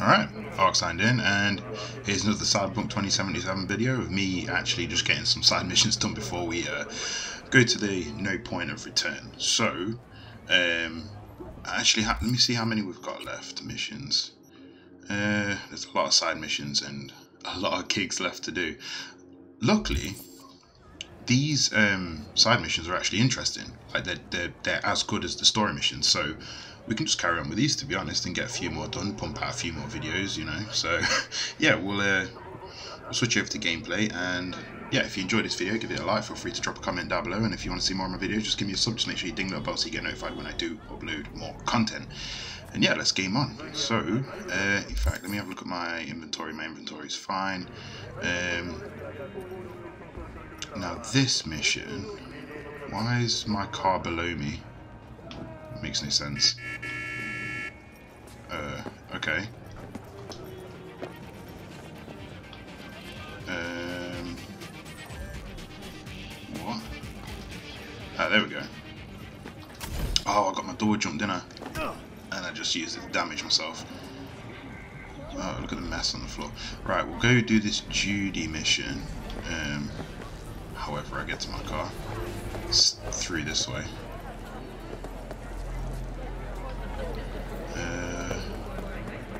Alright, Ark signed in, and here's another Cyberpunk 2077 video of me actually just getting some side missions done before we go to the no point of return. So, actually, let me see how many we've got left, missions. There's a lot of side missions and a lot of gigs left to do. Luckily, these side missions are actually interesting. Like they're as good as the story missions, so we can just carry on with these, to be honest, and get a few more done, pump out a few more videos, you know. So yeah, we'll switch over to gameplay. And yeah, if you enjoyed this video, give it a like, feel free to drop a comment down below, and if you want to see more of my videos, just give me a sub, just make sure you ding the little bell so you get notified when I do upload more content. And yeah, let's game on. So in fact, let me have a look at my inventory. My inventory is fine. Now this mission, why is my car below me? Makes no sense. Okay. What? Ah, there we go. Oh, I got my door jump, didn't I? And I just used it to damage myself. Oh, look at the mess on the floor. Right, we'll go do this Judy mission. However I get to my car. It's through this way.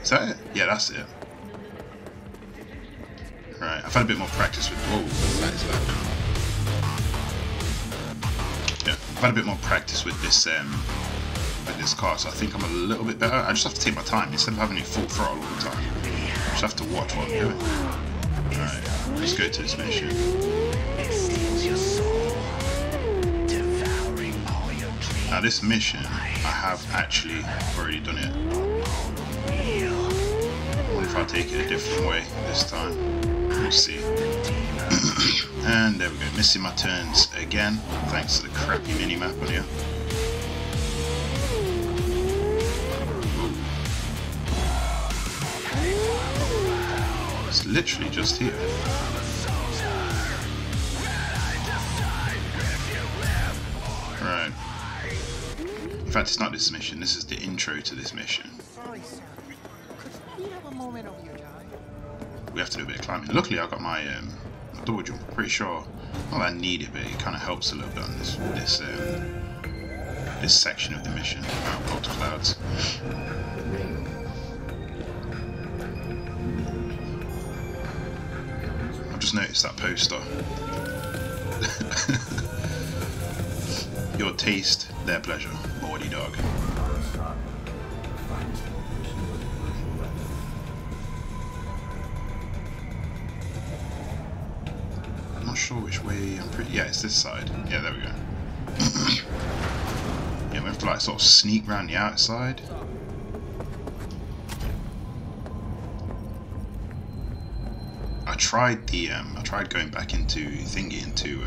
Is that it? Yeah, that's it. Right, I've had a bit more practice with... Whoa, that is loud. Yeah, I've had a bit more practice with this car, so I think I'm a little bit better. I just have to take my time instead of having it full throttle all the time. I just have to watch what I'm doing. Alright, let's go to this mission. Now this mission, I have actually already done it. If I take it a different way this time, we'll see. And there we go, missing my turns again, thanks to the crappy mini-map on here. Ooh. It's literally just here. Right. In fact, it's not this mission, this is the intro to this mission. We have to do a bit of climbing. Luckily, I got my double jump. I'm pretty sure, well, I need it, but it kind of helps a little bit on this section of the mission. Wow, we've got to Clouds. I've just noticed that poster. Your taste, their pleasure. Bawdy dog. Sure which way I'm pretty... Yeah, it's this side. Yeah, there we go. Yeah, we have to like sort of sneak around the outside. I tried going back into thingy, into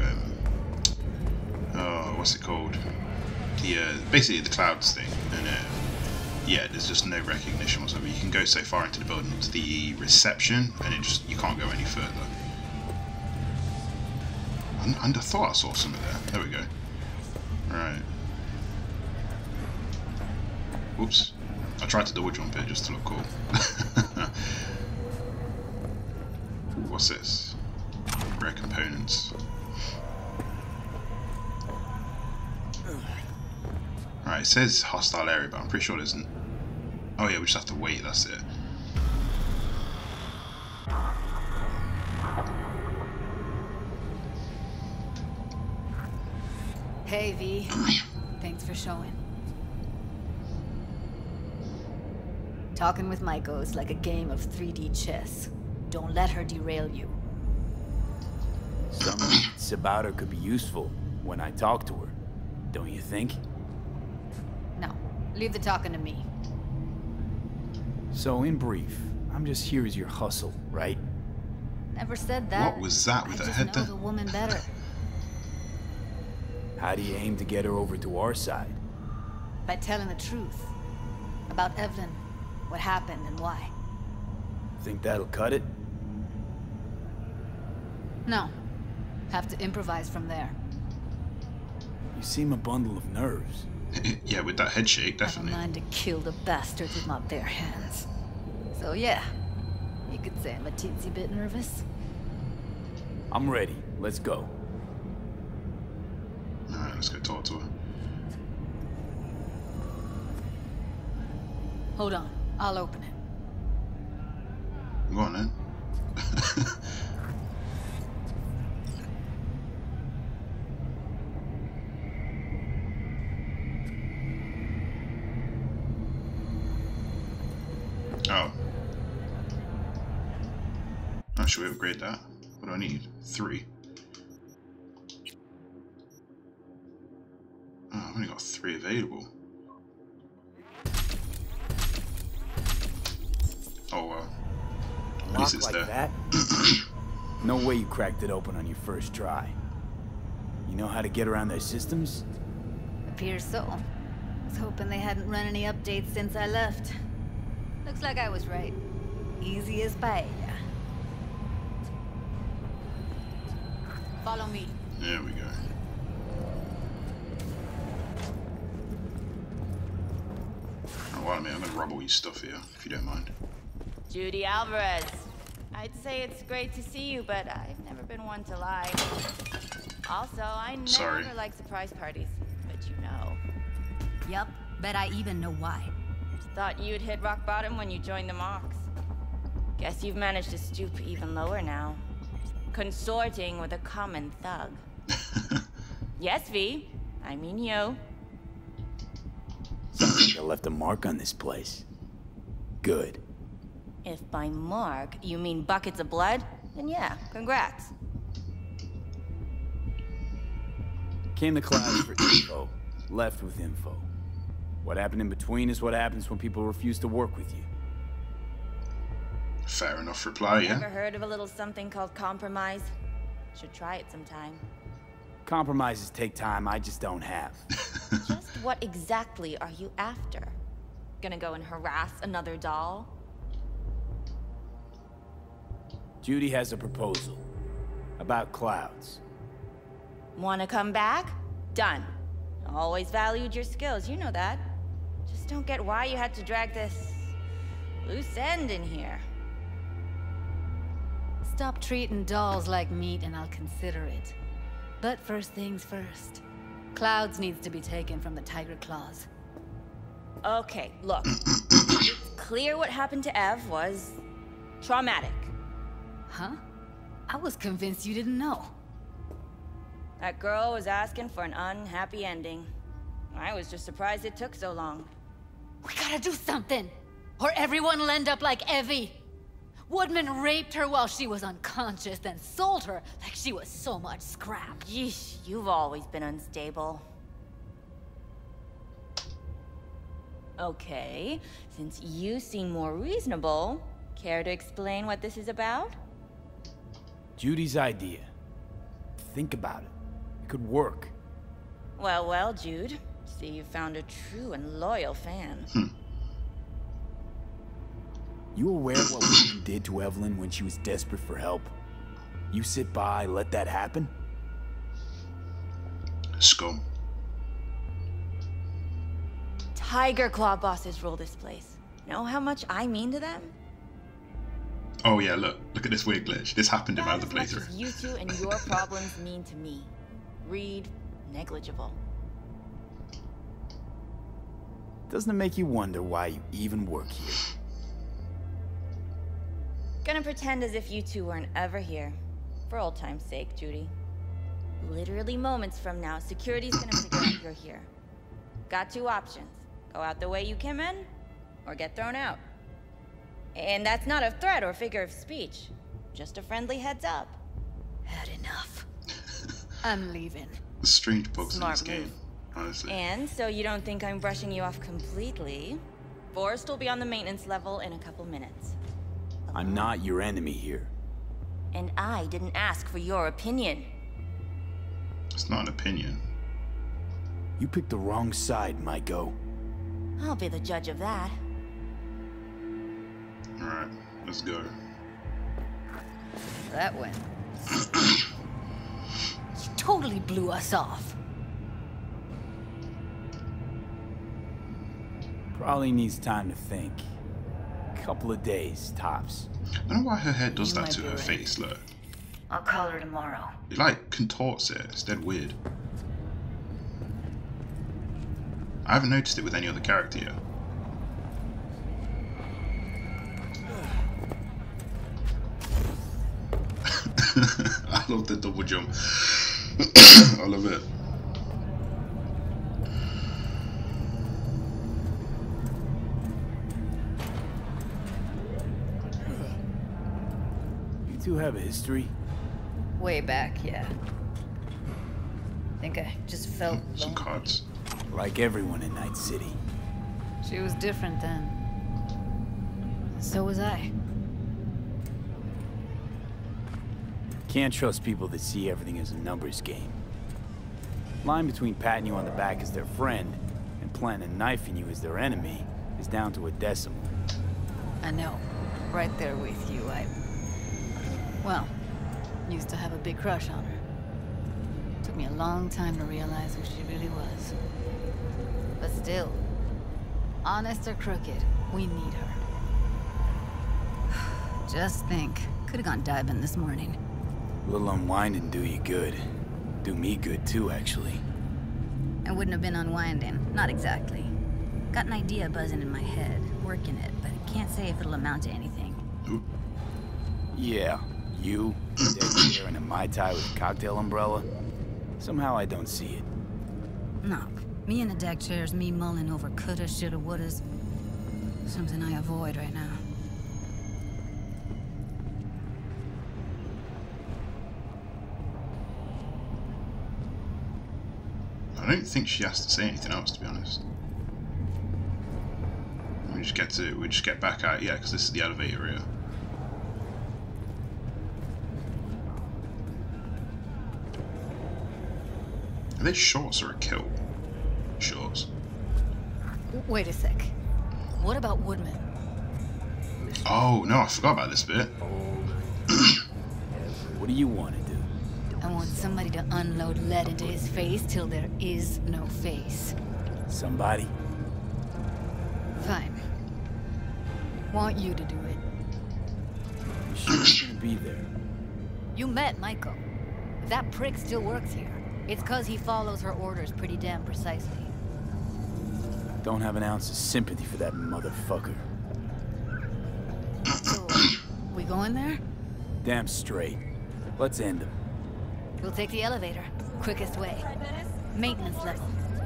oh, what's it called? The basically the Clouds thing. And yeah, there's just no recognition whatsoever. You can go so far into the building to the reception, and it just you can't go any further. And I thought I saw something there. There we go. Right. Whoops. I tried to double jump it just to look cool. What's this? Rare components. Alright, it says hostile area, but I'm pretty sure it isn't. Oh yeah, we just have to wait, that's it. Hey V, thanks for showing. Talking with Maiko is like a game of 3D chess. Don't let her derail you. Something about her could be useful when I talk to her, don't you think? No, leave the talking to me. So in brief, I'm just here as your hustle, right? Never said that. What was that with her head? I just know the woman better. How do you aim to get her over to our side? By telling the truth. About Evelyn, what happened and why. Think that'll cut it? No. Have to improvise from there. You seem a bundle of nerves. Yeah, with that head shake, definitely. I have a mind to kill the bastards with my bare hands. So yeah, you could say I'm a teensy bit nervous. I'm ready. Let's go. All right, let's go talk to her. Hold on. I'll open it. Go on, then. Oh. Oh, should we upgrade that? What do I need? 3. Oh, I've only got 3 available. Oh, well. At least it's there. That? No way you cracked it open on your first try. You know how to get around their systems? Appears so. I was hoping they hadn't run any updates since I left. Looks like I was right. Easy as pie. Follow me. There we go. Oh, wait a minute, I'm gonna rub all your stuff here, if you don't mind. Judy Alvarez. I'd say it's great to see you, but I've never been one to lie. Also, I never like surprise parties, but you know. Yep, bet I even know why. Thought you'd hit rock bottom when you joined the Mox. Guess you've managed to stoop even lower now. Consorting with a common thug. Yes, V. I mean you. Something left a mark on this place. Good. If by mark you mean buckets of blood, then yeah, congrats. Came to Clouds for info, left with info. What happened in between is what happens when people refuse to work with you. Fair enough reply, yeah. Ever heard of a little something called compromise? Should try it sometime. Compromises take time, I just don't have. Just what exactly are you after? Gonna go and harass another doll? Judy has a proposal. About Clouds. Wanna come back? Done. Always valued your skills, you know that. Just don't get why you had to drag this loose end in here. Stop treating dolls like meat and I'll consider it. But first things first. Clouds needs to be taken from the Tiger Claws. Okay, look. It's clear what happened to Ev was traumatic. Huh? I was convinced you didn't know. That girl was asking for an unhappy ending. I was just surprised it took so long. We gotta do something, or everyone will end up like Evie. Woodman raped her while she was unconscious, then sold her like she was so much scrap. Yeesh, you've always been unstable. Okay, since you seem more reasonable, care to explain what this is about? Judy's idea. Think about it. Could work. Well, well, Jude. See, you found a true and loyal fan. You aware what we did to Evelyn when she was desperate for help? You sit by, let that happen? Scum. Tiger Claw bosses rule this place. Know how much I mean to them? Oh yeah, look at this weird glitch. This happened in my other playthrough. You two and your problems mean to me. Read negligible. Doesn't it make you wonder why you even work here? Gonna pretend as if you two weren't ever here. For old time's sake, Judy. Literally moments from now, security's gonna figure out you're here. Got 2 options. Go out the way you came in, or get thrown out. And that's not a threat or figure of speech. Just a friendly heads up. Had enough. I'm leaving. The strange bugs in this game, honestly. And so you don't think I'm brushing you off completely, Forrest will be on the maintenance level in a couple minutes. I'm not your enemy here. And I didn't ask for your opinion. It's not an opinion. You picked the wrong side, Maiko. I'll be the judge of that. Alright, let's go. That went. Totally blew us off. Probably needs time to think. Couple of days, tops. I don't know why her hair does that to her face, look. I'll call her tomorrow. It like contorts it. It's dead weird. I haven't noticed it with any other character yet. I love the double jump. I love it. You two have a history? Way back, yeah. I think I just felt some cards. Like everyone in Night City. She was different then. So was I. Can't trust people that see everything as a numbers game. Line between patting you on the back as their friend and planning a knife in you as their enemy is down to a decimal. I know. Right there with you, well, used to have a big crush on her. Took me a long time to realize who she really was. But still, honest or crooked, we need her. Just think, could have gone diving this morning. A little unwinding do you good. Do me good too, actually. I wouldn't have been unwinding, not exactly. Got an idea buzzing in my head, working it, but I can't say if it'll amount to anything. Yeah, you, dead here in a Mai Tai with a cocktail umbrella. Somehow I don't see it. No. Me in the deck chairs, me mulling over coulda, shoulda, wouldas. Something I avoid right now. I don't think she has to say anything else, to be honest. We just get back out, yeah, because this is the elevator here. Are they shorts or a kilt? Shorts. Wait a sec. What about Woodman? Oh, no, I forgot about this bit. What do you want to do? I want somebody to unload lead into his face till there is no face. Somebody? Fine. Want you to do it. You shouldn't be there. You met Maiko. If that prick still works here, it's because he follows her orders pretty damn precisely. Don't have an ounce of sympathy for that motherfucker. So, we going there? Damn straight. Let's end him. We'll take the elevator. Quickest way. Maintenance level.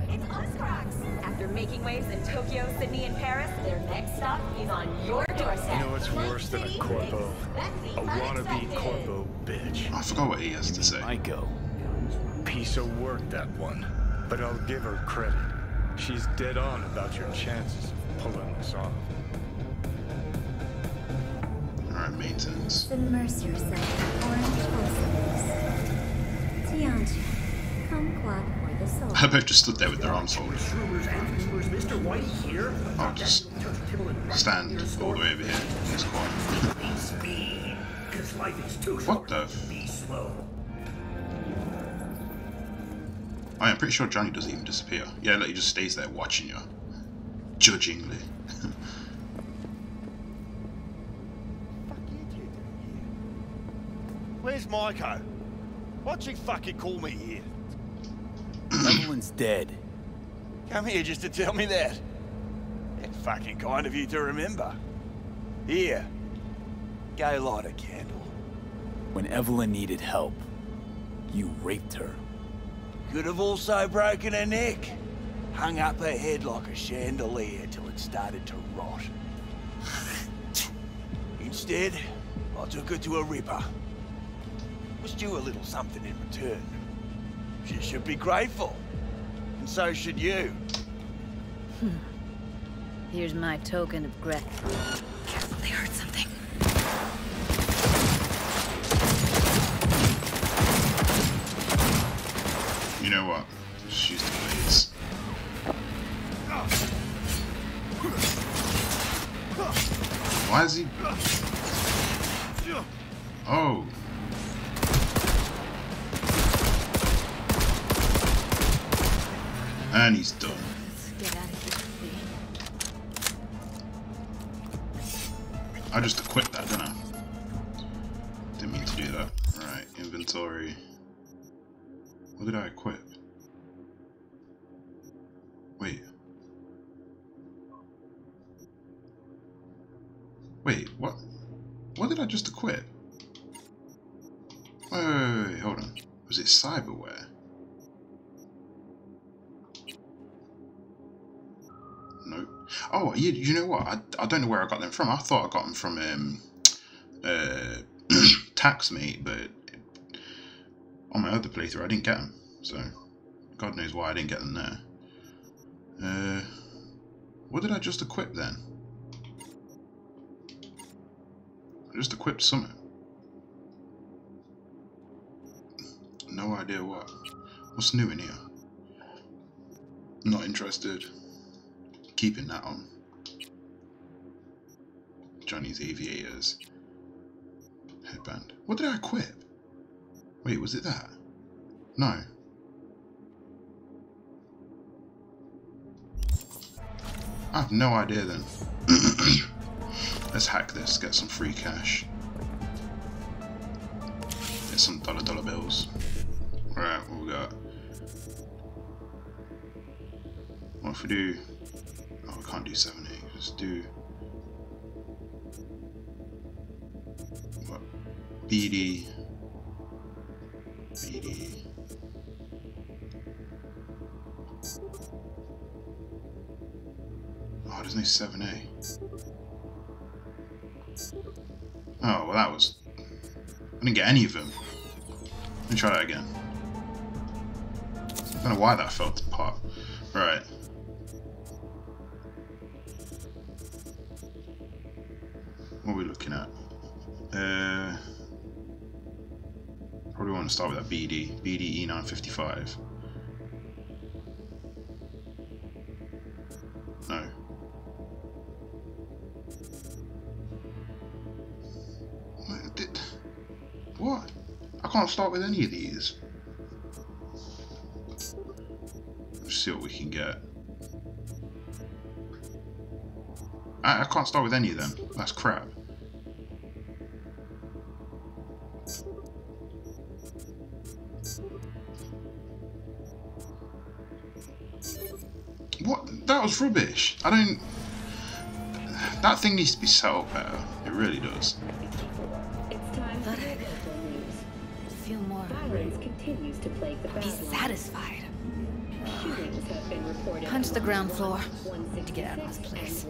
It's us, Crocs. After making waves in Tokyo, Sydney, and Paris, their next stop is on your doorstep. You know what's worse than a corpo? A wannabe corpo bitch. I forgot what he has to say. Maiko. Piece of work, that one. But I'll give her credit. She's dead on about your chances of pulling this off. Alright, maintenance. Submerge yourself. Orange blossoms. Tianji, kumquat for the soul. I bet just stood there with their arms folded. Mr. White here? I'll just stand all the way over here in this corner. What the? Oh, yeah, I'm pretty sure Johnny doesn't even disappear. Yeah, like he just stays there watching you. Judgingly. Where's Maiko? Why'd she fucking call me here? Evelyn's dead. Come here just to tell me that. That's fucking kind of you to remember. Here. Go light a candle. When Evelyn needed help, you raped her. Could have also broken her neck. Hung up her head like a chandelier till it started to rot. Instead, I took her to a ripper. Was due a little something in return. She should be grateful. And so should you. Here's my token of gratitude. Careful, they heard something. You know what? She's the place. Why is he? Oh. And he's done. Let's get out of here. I just equipped that, didn't I? Didn't mean to do that. Alright, inventory. What did I equip? Wait, what? What did I just equip? Wait, hold on. Was it cyberware? Nope. Oh, you know what? I don't know where I got them from. I thought I got them from Taxmate, but on my other playthrough I didn't get them. So, God knows why I didn't get them there. What did I just equip then? I just equipped something. No idea what. What's new in here? Not interested. Keeping that on. Johnny's aviators. Headband. What did I equip? Wait, was it that? No. I have no idea then. Let's hack this, get some free cash. Get some dollar bills. Alright, what we got? What if we do... Oh, I can't do 70. Let's do... What? BD. BD. Oh, there's no 7A. Oh, well that was... I didn't get any of them. Let me try that again. I don't know why that fell apart. Right. What are we looking at? Probably want to start with that BD. BD E955. No. What? I can't start with any of these. Let's see what we can get. I can't start with any of them. That's crap. What? That was rubbish. I don't... That thing needs to be set up better. It really does. To plague the battle. Be satisfied. Shootings have been reported. Punch the ground floor to get out of this place.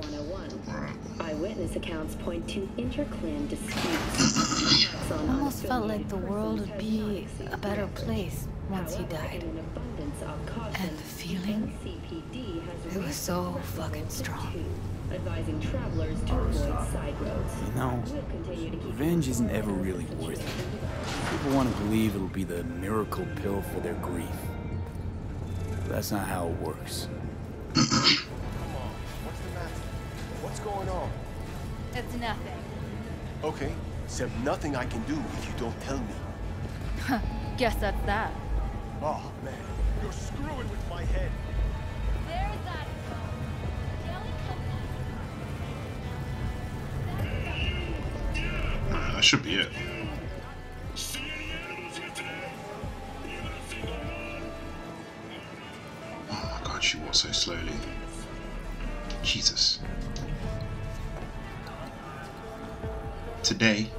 Eyewitness accounts point to interclan disputes. Almost felt like the world would be a better place once he died. And the feeling? It was so fucking strong. Advising travelers to avoid side roads. You know, revenge isn't ever really worth it. People want to believe it'll be the miracle pill for their grief. But that's not how it works. Come on, what's the matter? What's going on? It's nothing. Okay, except nothing I can do if you don't tell me. Guess that's that. Oh man, you're screwing with my head. There's that. That should be it. Oh my god, she walks so slowly. Jesus. Today.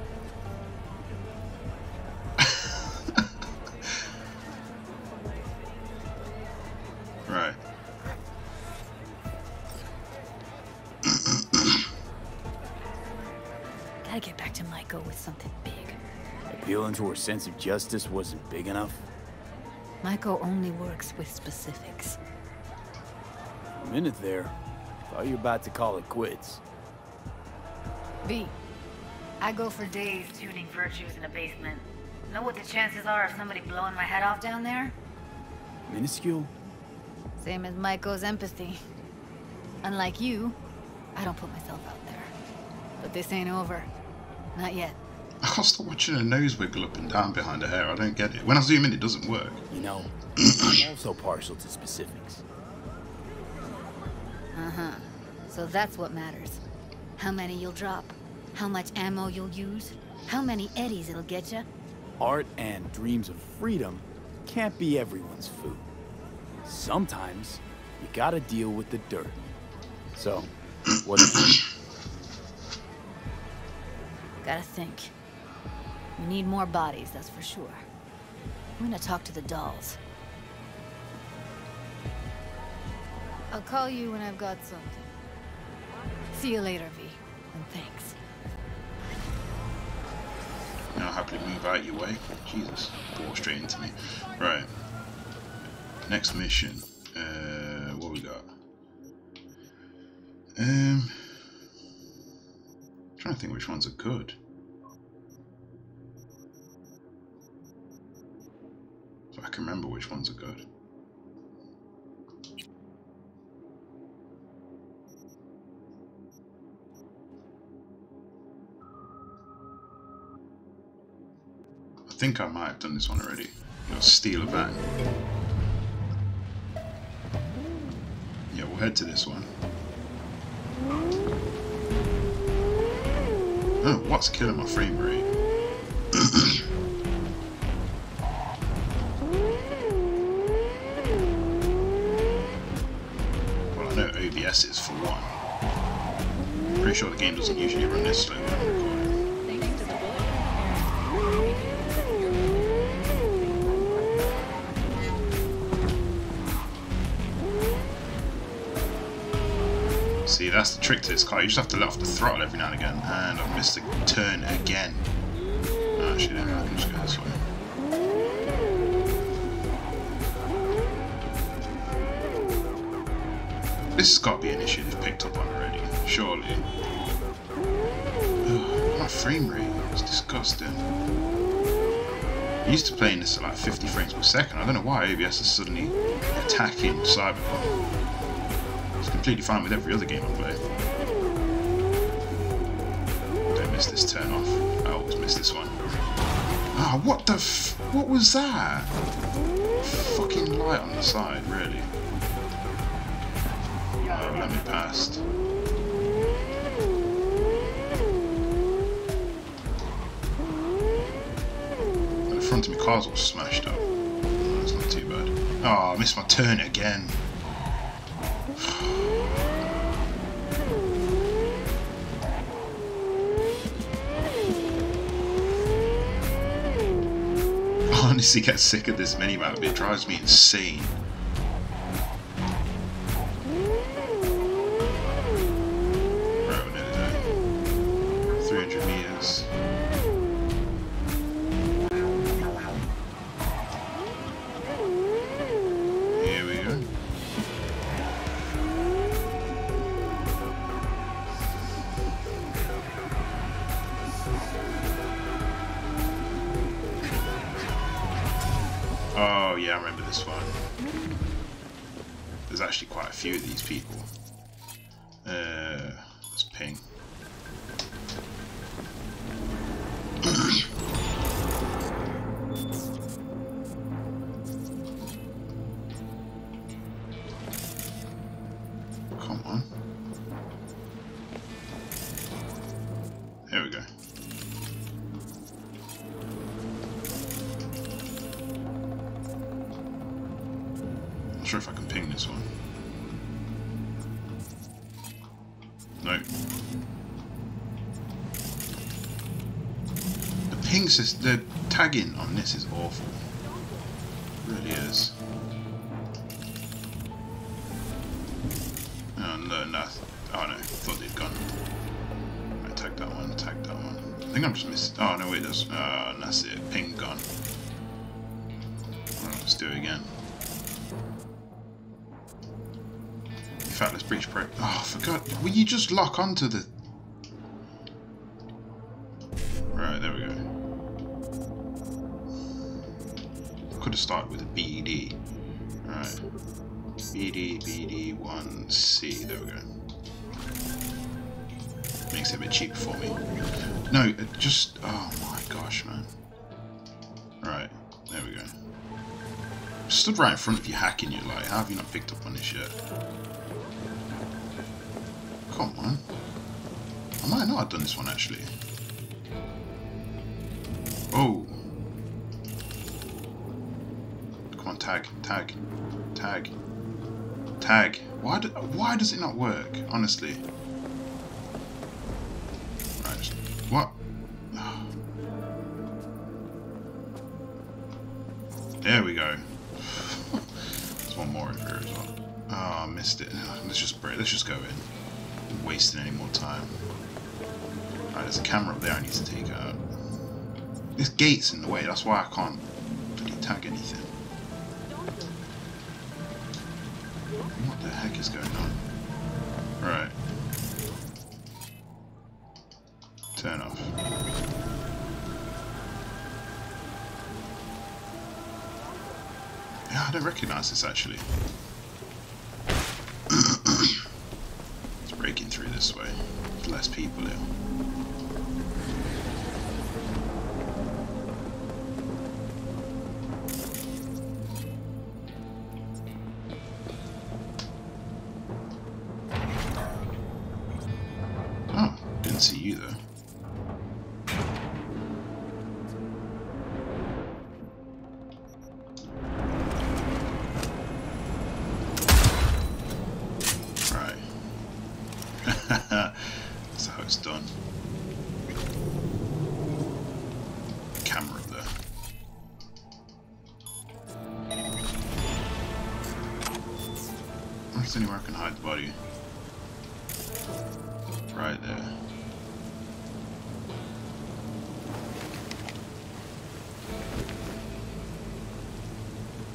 Right. Gotta get back to Maiko with something big. Appealing to her sense of justice wasn't big enough? Maiko only works with specifics. A minute there. Thought you were about to call it quits. V. I go for days tuning virtues in a basement. Know what the chances are of somebody blowing my head off down there? Minuscule? Same as Maiko's empathy. Unlike you, I don't put myself out there. But this ain't over. Not yet. I can't stop watching her nose wiggle up and down behind her hair. I don't get it. When I zoom in, it doesn't work. You know, I'm also partial to specifics. So that's what matters. How many you'll drop, How much ammo you'll use? How many eddies it'll get you? Art and dreams of freedom can't be everyone's food. Sometimes you gotta deal with the dirt. So, what do you think? Gotta think. We need more bodies, that's for sure. I'm gonna talk to the dolls. I'll call you when I've got something. See you later, V. And thanks. Now happily move out of your way. Jesus, walk straight into me. Right. Next mission. What we got? I'm trying to think which ones are good. If I can remember which ones are good. I think I might have done this one already. I'll steal a van. Yeah, we'll head to this one. Oh, what's killing my frame rate? Well, I know OBS is for one. Pretty sure the game doesn't usually run this slow when I'm recording. See, that's the trick to this car. You just have to let off the throttle every now and again. And I've missed a turn again. Oh, actually, no, I can just go this way. This has got to be an issue they've picked up on already, surely. Ugh, my frame rate is disgusting. I'm used to playing this at like 50 frames per second. I don't know why OBS is suddenly attacking Cyberpunk. Completely fine with every other game I play. Don't miss this turn off. I always miss this one. Ah, what the f... What was that? Fucking light on the side, really. Oh, let me past. The front of my car's all smashed up. That's not too bad. Ah, oh, I missed my turn again. I honestly get sick of this minimap, it drives me insane. Right, we're nearly there. 300 meters. Here we go. Oh yeah, I remember this one. There's actually quite a few of these people. Let's ping. Come on. There we go. I'm not sure if I can ping this one. No. The ping system, the tagging on this is awful. It really is. Oh no, no. Oh no, I thought they'd gone. Right, tag that one, tag that one. I think I'm just missing. Oh no, wait, that's. Oh, and that's it. Ping gone. Alright, let's do it again. Fatless breach pro. Oh, I forgot. Will you just lock onto the? Right, there we go. Could have started with a BD. Right, BD BD 1C. There we go. Makes it a bit cheaper for me. No, it just. Oh my gosh, man. Right, there we go. Stood right in front of you, hacking you like. How have you not picked up on this yet? Come on. I might not have done this one, actually. Oh. Come on, tag, tag, tag, tag. Why does it not work, honestly? Right. What? There we go. There's one more over here as well. Ah, oh, missed it. Let's just break. Let's just go in. I'm wasting any more time. Alright, there's a camera up there I need to take out. This gate's in the way, that's why I can't really tag anything. What the heck is going on? Right. Turn off. Yeah, I don't recognise this actually. It's breaking through this way. There's less people here. Anywhere I can hide the body. Right there.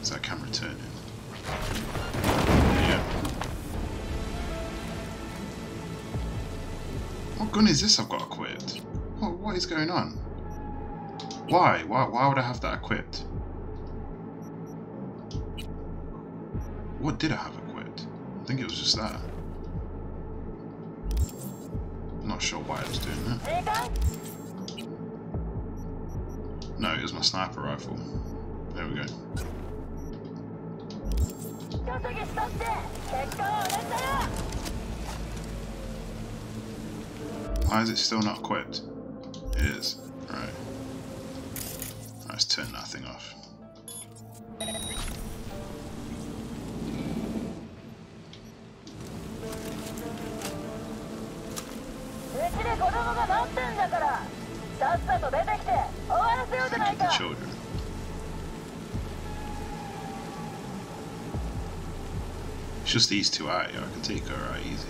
Is that camera turning? Yeah. What gun is this I've got equipped? What is going on? Why would I have that equipped? What did I have equipped? I think it was just that. I'm not sure why I was doing that. No, it was my sniper rifle. There we go. Why is it still not equipped? It is. Right. Let's turn that thing off. Think of the children. It's just these two out here. I can take her out easy.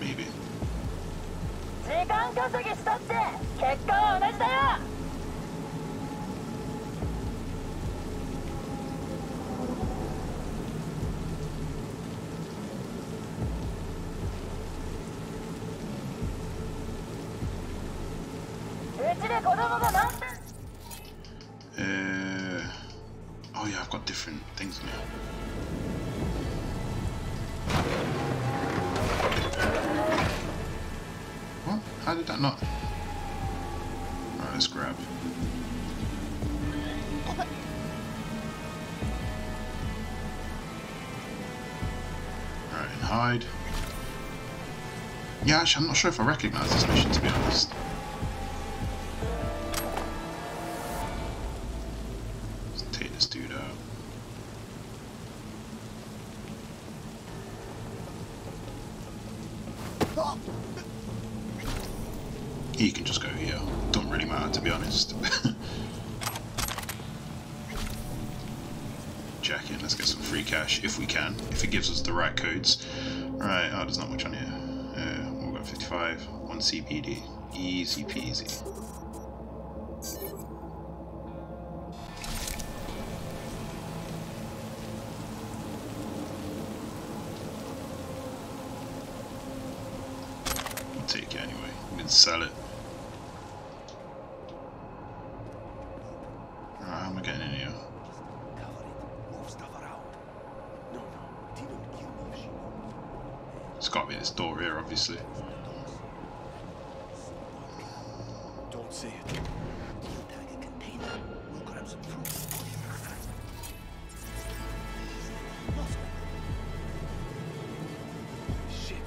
Maybe. Oh yeah, I've got different things now. What? How did that not? Alright, let's grab. Alright, and hide. Yeah, actually, I'm not sure if I recognise this mission, to be honest. He can just go here. Don't really matter, to be honest. Jack in, let's get some free cash, if we can. If it gives us the right codes. Right, oh, there's not much on here. We've got 55, 1 CPD. Easy peasy. We'll take it anyway. We can sell it. Obviously. Don't see it. You'll tag a container. We'll grab some fruit. Shit.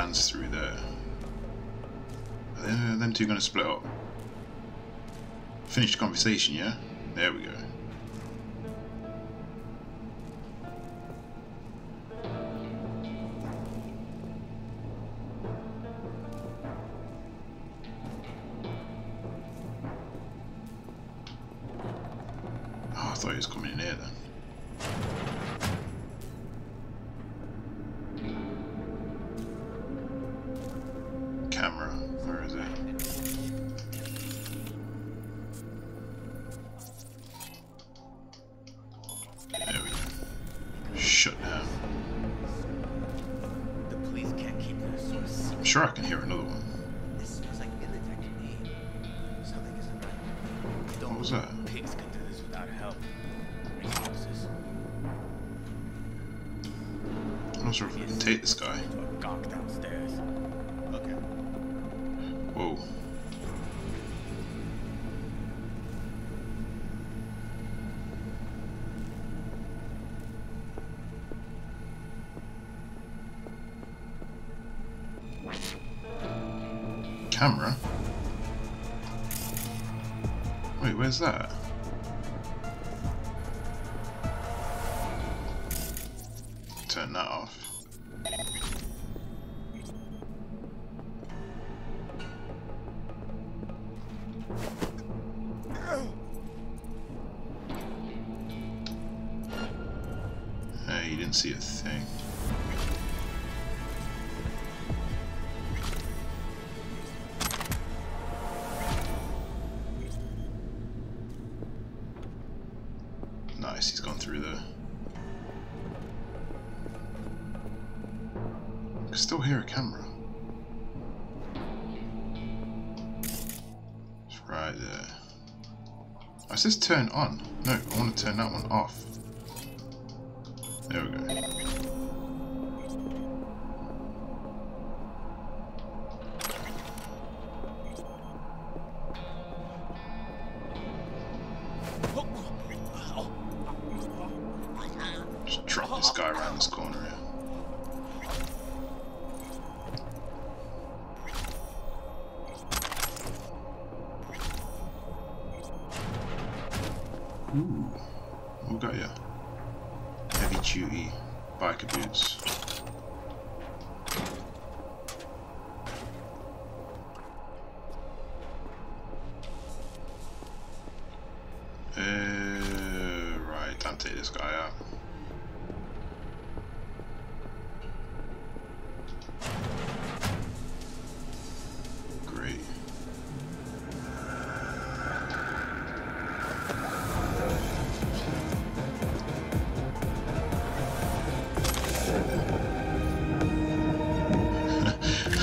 fans through there. Them two gonna split up. Finished conversation, yeah? There we go. Oh, I thought he was coming in here then. Camera? Wait, where's that? Turn that off. Hey, you didn't see a thing. Is this turn on? No, I want to turn that one off. There we go.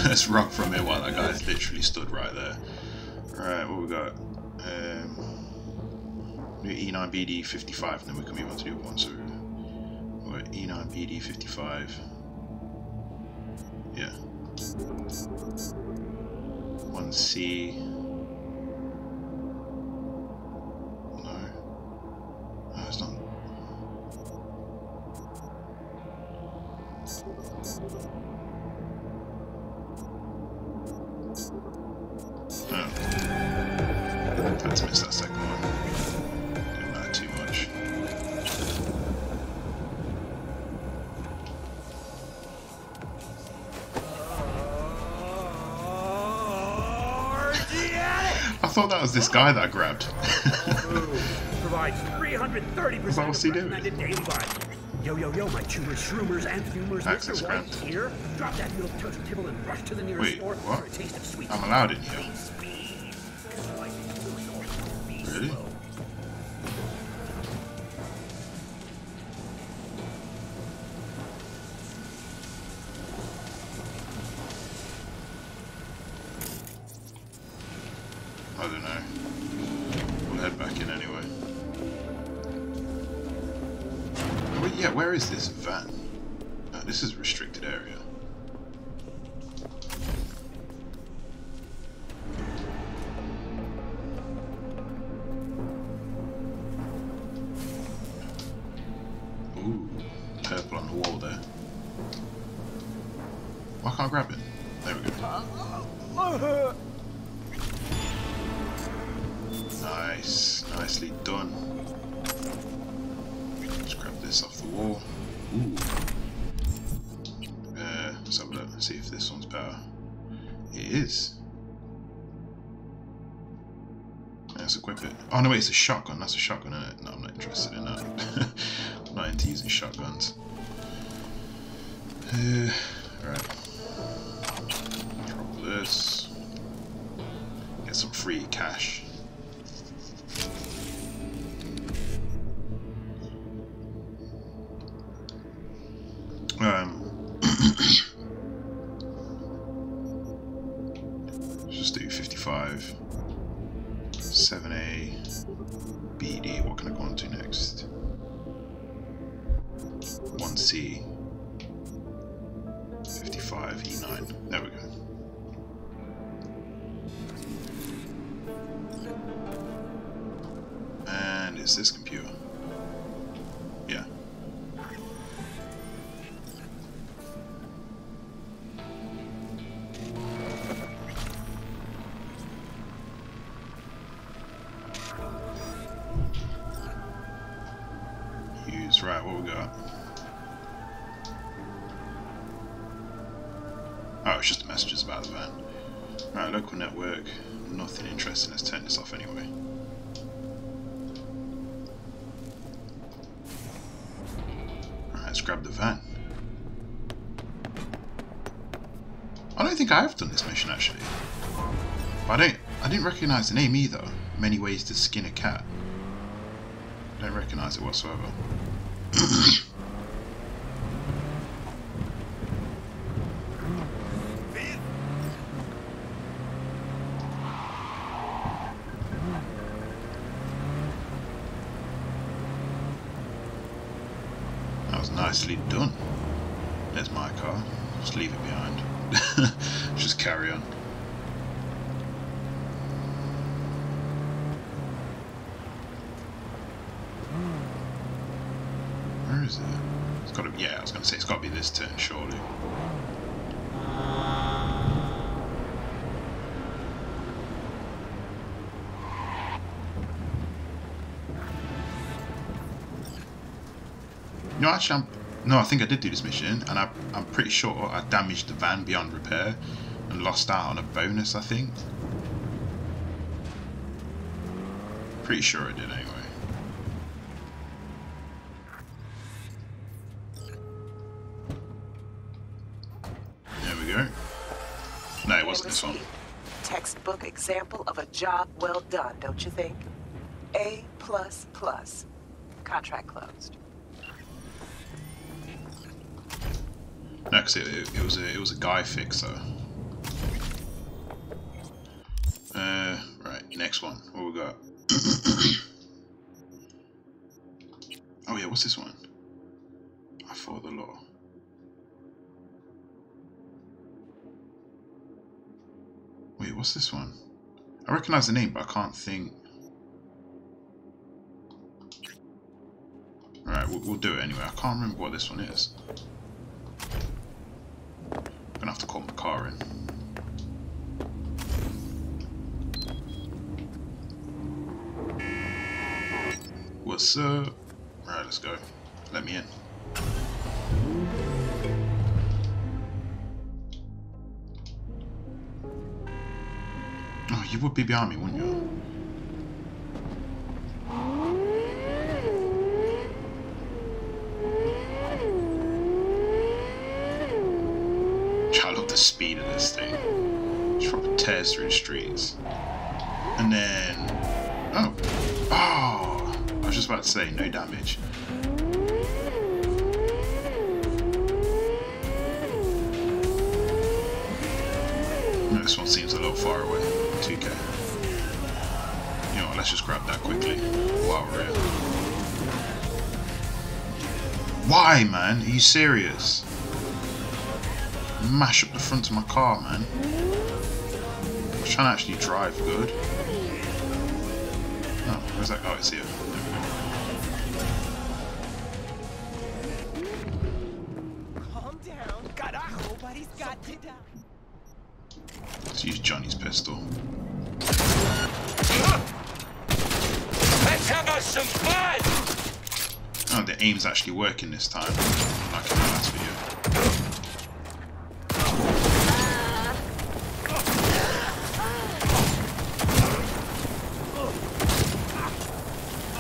Let's run from it while that guy's literally stood right there. Right, what we got? E9BD 55, and then we can move on to the other one. So we're at E9BD 55. Yeah. 1C. No. No, it's not. I thought that was this guy that I grabbed. Provides 330% of recommended daily buy. Yo, my chewers, shroomers, and fumers, Mr. White here. Drop that little touch of tibble and rush to the nearest store for a taste of sweet. I'm allowed in here. Really? Where is this van? Oh, this is a restricted area. Ooh, purple on the wall there. Why can't I grab it? Nice, nicely done. Let's grab this off the wall. Ooh. Let's have a look and see if this one's better. It is. Let's equip it. Oh no wait, it's a shotgun. That's a shotgun, isn't it? No, I'm not interested in that. I'm not into using shotguns. Alright. Drop this. Get some free cash. Let's just do 55, 7A, BD. What can I go on to next? 1C, 55, E9. There we go. And is this computer? Yeah. Right, what we got? Oh, it's just the messages about the van. Right, local network, nothing interesting. Let's turn this off anyway. Right, let's grab the van. I don't think I have done this mission actually. But I didn't recognise the name either. Many ways to skin a cat. I don't recognise it whatsoever. That was nicely done. There's my car. Just leave it behind. Just carry on. Is it? It's got to be, yeah, I was going to say it's got to be this turn, surely. No, actually, I think I did do this mission, and I'm pretty sure I damaged the van beyond repair and lost out on a bonus, I think. Pretty sure I did, anyway. No, it wasn't this one. Textbook example of a job well done, don't you think? A++. Contract closed. No, because it was a guy fixer. Right, next one. What we got? Oh yeah, what's this one? I follow the law. Wait, what's this one? I recognise the name, but I can't think. Alright, we'll do it anyway. I can't remember what this one is. I'm going to have to call my car in. What's up? Alright, let's go. Let me in. You would be behind me, wouldn't you? I love the speed of this thing. It probably tears through the streets. And then... Oh! Oh! I was just about to say, no damage. This one seems a little far away. 2K. You know what, let's just grab that quickly while we're here. Why, man? Are you serious? Mash up the front of my car, man. I'm trying to actually drive good. Oh, where's that guy? Oh, it's here. Calm down. God, I hope he's got you down. have to use Johnny's pistol. Let's have us some fun! Oh, the aim's actually working this time, like in the last video.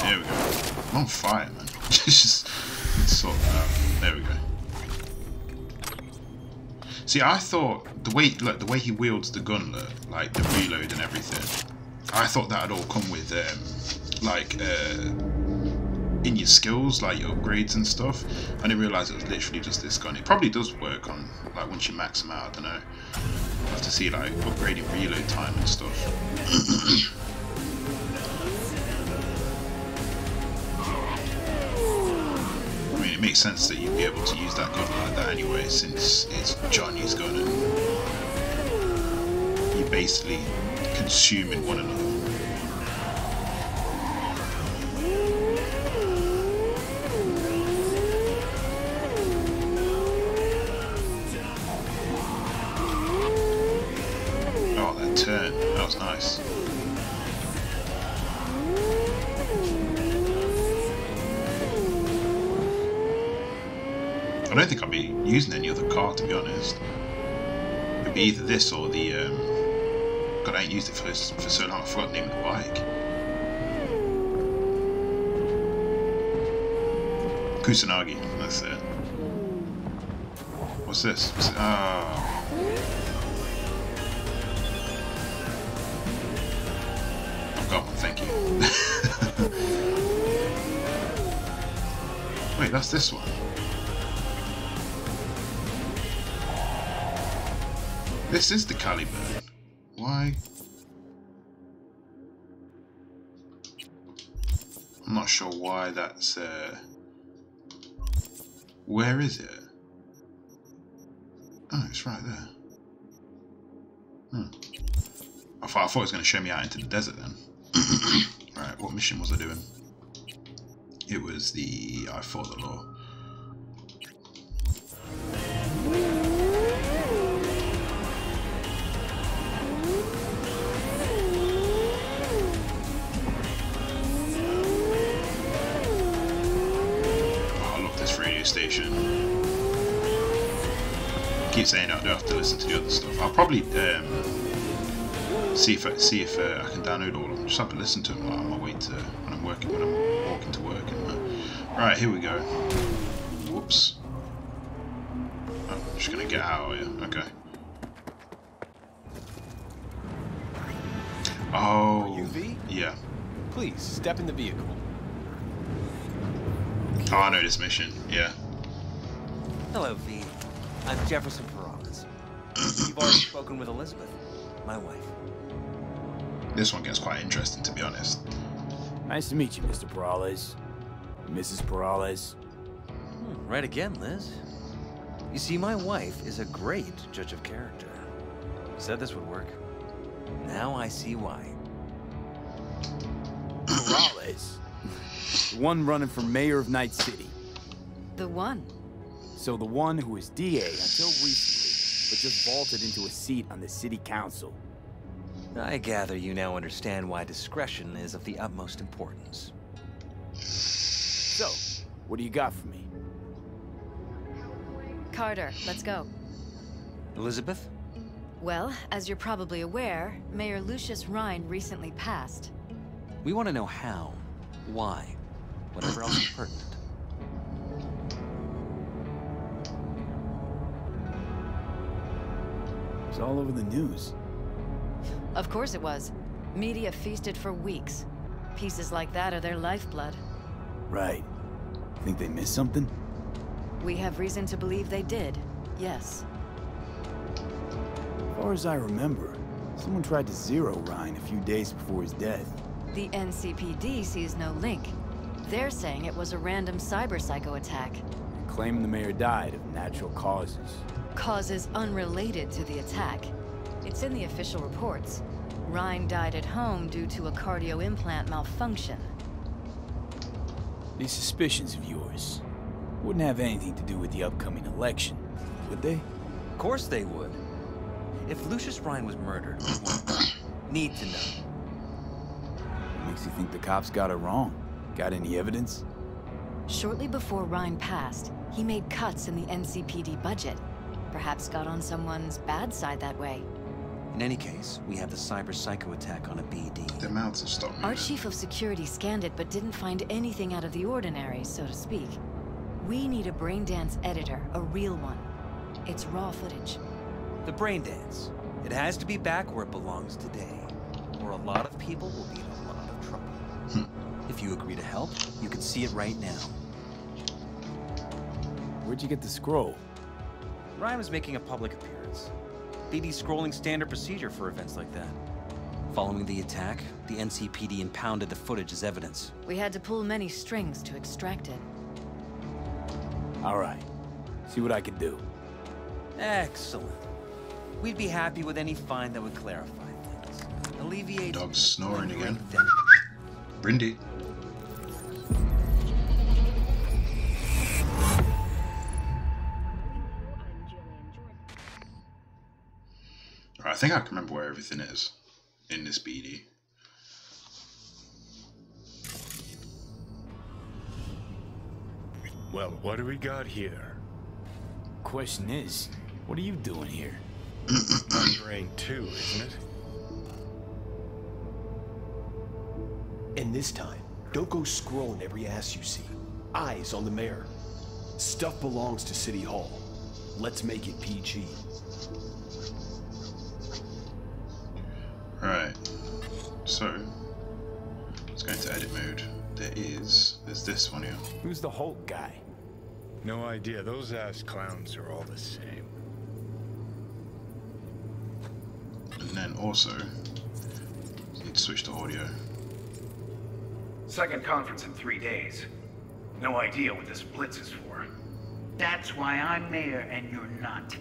There we go. I'm on fire, man. Just sort it out. There we go. See, I thought the way, look, the way he wields the gun, look, like the reload and everything, I thought that had all come with in your skills, like your upgrades and stuff. I didn't realise it was literally just this gun. It probably does work on, like, once you max them out. I don't know. I'll have to see, like, upgrading reload time and stuff. It makes sense that you'd be able to use that gun like that anyway, since it's Johnny's gun and you're basically consuming one another. Oh, that turn, that was nice. I don't think I'll be using any other car, to be honest. It'll be either this or the... God, I ain't used it for so long, I forgot the name of the bike. Kusanagi, that's it. What's this? What's it? Oh. I've got one, thank you. Wait, that's this one. This is the Caliburn. Why? I'm not sure why that's... Where is it? Oh, it's right there. Hmm. I thought it was going to show me out into the desert then. Right, what mission was I doing? It was the... I fought the law. Saying I do have to listen to the other stuff. I'll probably see if I can download all of them. Just have to listen to them like, on my way to when I'm walking to work. And right, here we go. Whoops. Oh, I'm just gonna get out of here. Okay. Oh. Yeah. Please step in the vehicle. Oh, I know this mission. Yeah. Hello, V. I'm Jefferson Perales. You've already spoken with Elizabeth, my wife. This one gets quite interesting, to be honest. Nice to meet you, Mr. Perales. Mrs. Perales. Right again, Liz. You see, my wife is a great judge of character. You said this would work. Now I see why. Perales? The one running for mayor of Night City. The one? So the one who was DA until recently, but just vaulted into a seat on the city council. I gather you now understand why discretion is of the utmost importance. So, what do you got for me? Carter, let's go. Elizabeth? Well, as you're probably aware, Mayor Lucius Rhyne recently passed. We want to know how, why, whatever else is pertinent. All over the news. Of course it was. Media feasted for weeks. Pieces like that are their lifeblood. Right. Think they missed something? We have reason to believe they did, yes. As far as I remember, someone tried to zero Rhyne a few days before his death. The NCPD sees no link. They're saying it was a random cyber-psycho attack. They claim the mayor died of natural causes. Causes unrelated to the attack. It's in the official reports. Rhyne died at home due to a cardio implant malfunction. These suspicions of yours wouldn't have anything to do with the upcoming election, would they? Of course they would. If Lucius Rhyne was murdered, need to know. Makes you think the cops got it wrong. Got any evidence? Shortly before Rhyne passed, he made cuts in the NCPD budget. Perhaps got on someone's bad side that way. In any case, we have the cyber-psycho attack on a BD. The amounts have stopped me. Our chief of security scanned it, but didn't find anything out of the ordinary, so to speak. We need a braindance editor, a real one. It's raw footage. The braindance. It has to be back where it belongs today, or a lot of people will be in a lot of trouble. If you agree to help, you can see it right now. Where'd you get the scroll? Rhyne was making a public appearance. BD's scrolling standard procedure for events like that. Following the attack, the NCPD impounded the footage as evidence. We had to pull many strings to extract it. All right. See what I can do. Excellent. We'd be happy with any find that would clarify things. Alleviate... Dog's snoring again. Brindy. I think I can remember where everything is in this BD. Well, what do we got here? Question is, what are you doing here? Brain 2, isn't it? And this time, don't go scrolling every ass you see. Eyes on the mayor. Stuff belongs to City Hall. Let's make it PG. Right, so let's go into edit mode. There's this one here. Who's the Holt guy? No idea. Those ass clowns are all the same. And then also, need to switch to audio. Second conference in 3 days. No idea what this blitz is for. That's why I'm mayor and you're not.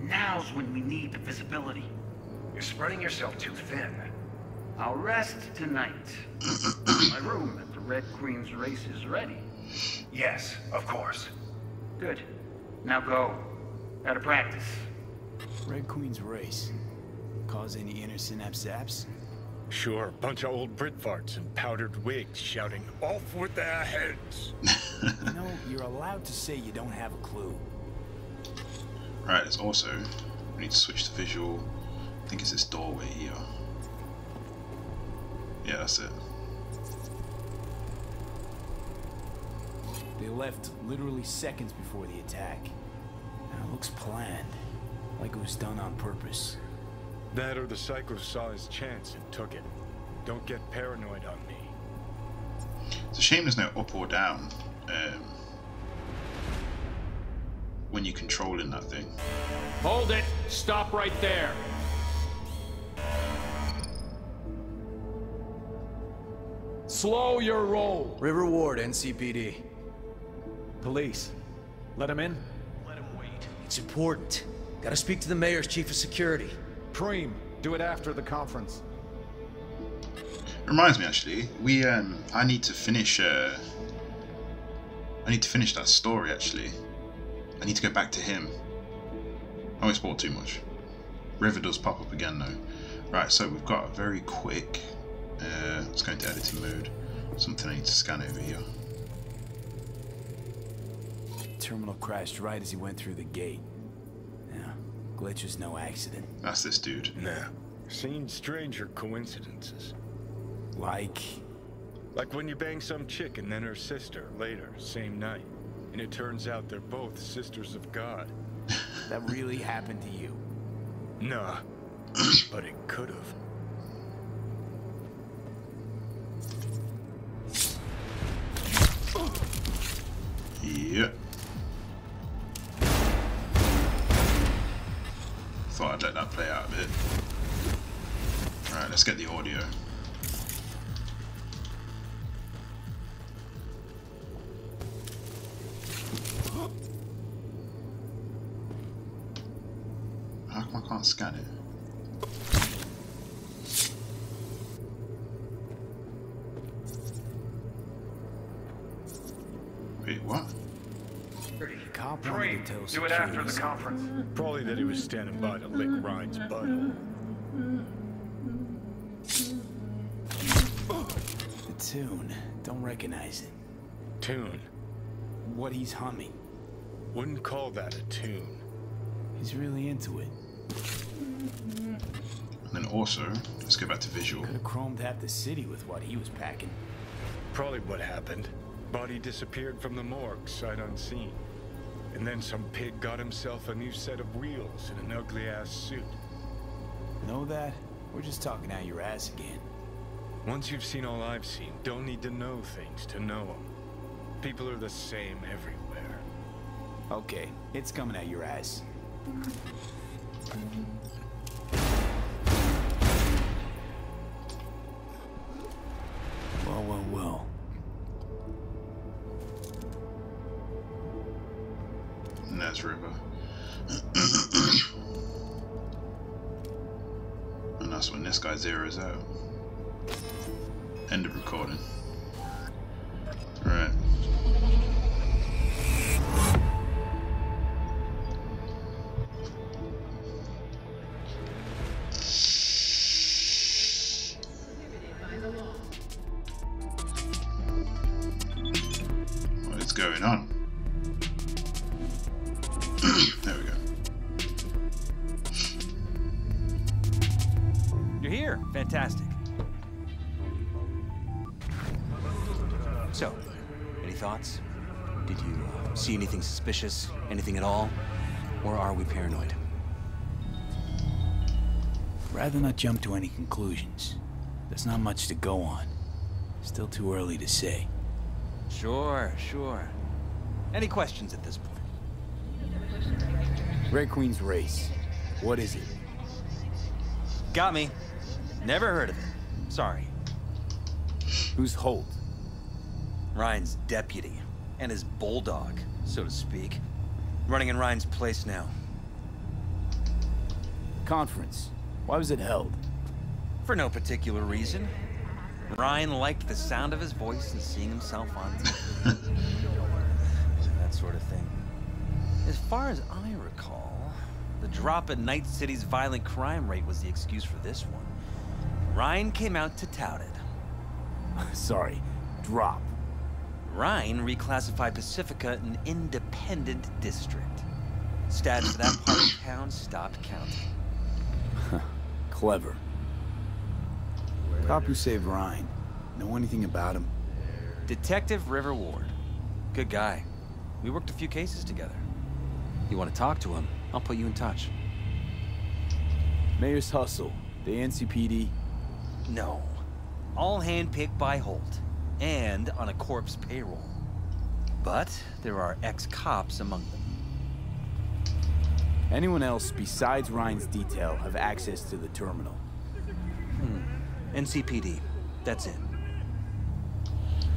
Now's when we need the visibility. You're spreading yourself too thin. I'll rest tonight. My room at the Red Queen's race is ready. Yes, of course. Good. Now go. Out of practice. Red Queen's race. Cause any inner synapse zaps? Sure, bunch of old Brit farts and powdered wigs shouting, "Off with their heads!" You know, you're allowed to say you don't have a clue. Right, it's also... we need to switch to visual... I think it's this doorway here. Yeah, that's it. They left literally seconds before the attack. And it looks planned, like it was done on purpose. That or the psycho saw his chance and took it. Don't get paranoid on me. It's a shame there's no up or down when you're controlling that thing. Hold it! Stop right there! Slow your roll. River Ward, NCPD. Police. Let him in? Let him wait. It's important. Gotta speak to the mayor's chief of security. Prem, do it after the conference. Reminds me, actually, we I need to finish. I need to finish that story. Actually, I need to go back to him. I always spoil too much. River does pop up again though. Right, so we've got a very quick. Let's go into editing mode. Something I need to scan over here. Terminal crashed right as he went through the gate. Yeah, glitch was no accident. That's this dude. Nah. Seen stranger coincidences. Like when you bang some chick and then her sister later, same night. And it turns out they're both sisters of God. That really happened to you? Nah, but it could've. Yeah. Thought I'd let that play out a bit. Alright, let's get the audio. How come I can't scan it? cop wanted to tell us. Do it after the conference. Probably that he was standing by to lick Ryan's butthole. The tune. Don't recognize it. Tune? What he's humming. Wouldn't call that a tune. He's really into it. And then also, let's go back to visual. Could have chromed half the city with what he was packing. Probably what happened. Body disappeared from the morgue, sight unseen. And then some pig got himself a new set of wheels in an ugly-ass suit. Know that? We're just talking out your ass again. Once you've seen all I've seen, don't need to know things to know them. People are the same everywhere. Okay, it's coming out your ass. Well, well, well. And that's River. And that's when this guy zeroes out. End of recording. Right. Suspicious, anything at all, or are we paranoid? Rather not jump to any conclusions. There's not much to go on. Still too early to say. Sure, sure. Any questions at this point? Red Queen's race. What is it? Got me. Never heard of it. Sorry. Who's Holt? Ryan's deputy and his bulldog, so to speak. Running in Ryan's place now. Conference. Why was it held? For no particular reason. Ryan liked the sound of his voice and seeing himself on TV. That sort of thing. As far as I recall, the drop in Night City's violent crime rate was the excuse for this one. Ryan came out to tout it. Sorry, drop. Rhyne reclassified Pacifica an independent district. Stats for that part of town stopped counting. Clever. Cop who saved Rhyne. Know anything about him? Detective River Ward. Good guy. We worked a few cases together. You want to talk to him? I'll put you in touch. Mayor's hustle. The NCPD? No. All handpicked by Holt. And on a corpse payroll. But there are ex-cops among them. Anyone else besides Ryan's detail have access to the terminal? NCPD. That's it.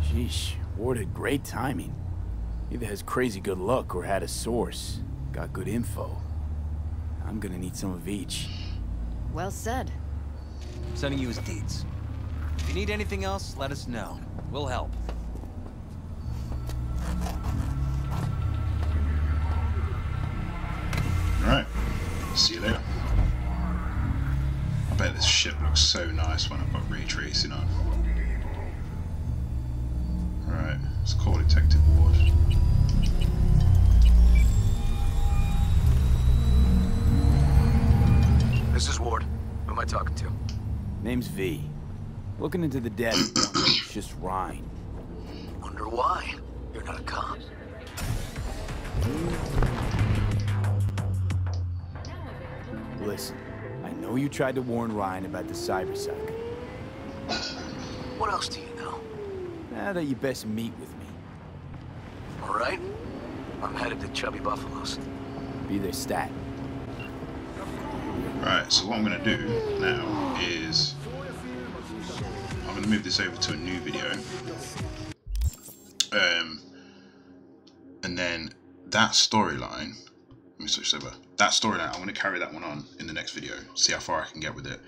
Sheesh. Ward had great timing. Either has crazy good luck or had a source. Got good info. I'm gonna need some of each. Well said. Sending you his deeds. If you need anything else, let us know. We'll help. Alright. See you later. I bet this ship looks so nice when I've got retracing on. Alright, let's call Detective Ward. This is Ward. Who am I talking to? Name's V. Looking into the dead Lucius Rhyne. Wonder why? You're not a cop. Listen, I know you tried to warn Rhyne about the cyberpsych. What else do you know? Now that you best meet with me. All right. I'm headed to Chubby Buffalo's. Be their stat. Right, so what I'm going to do now is... I'm going to move this over to a new video, and then that storyline Let me switch over. That storyline, I'm going to carry that one on in the next video, see how far I can get with it.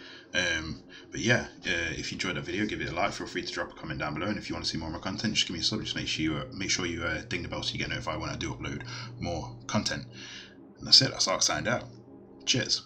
But yeah, if you enjoyed that video, give it a like. Feel free to drop a comment down below, and if you want to see more of my content, just give me a sub. Just make sure you ding the bell so you get notified when I do upload more content. And that's it. That's Ark signed out. Cheers.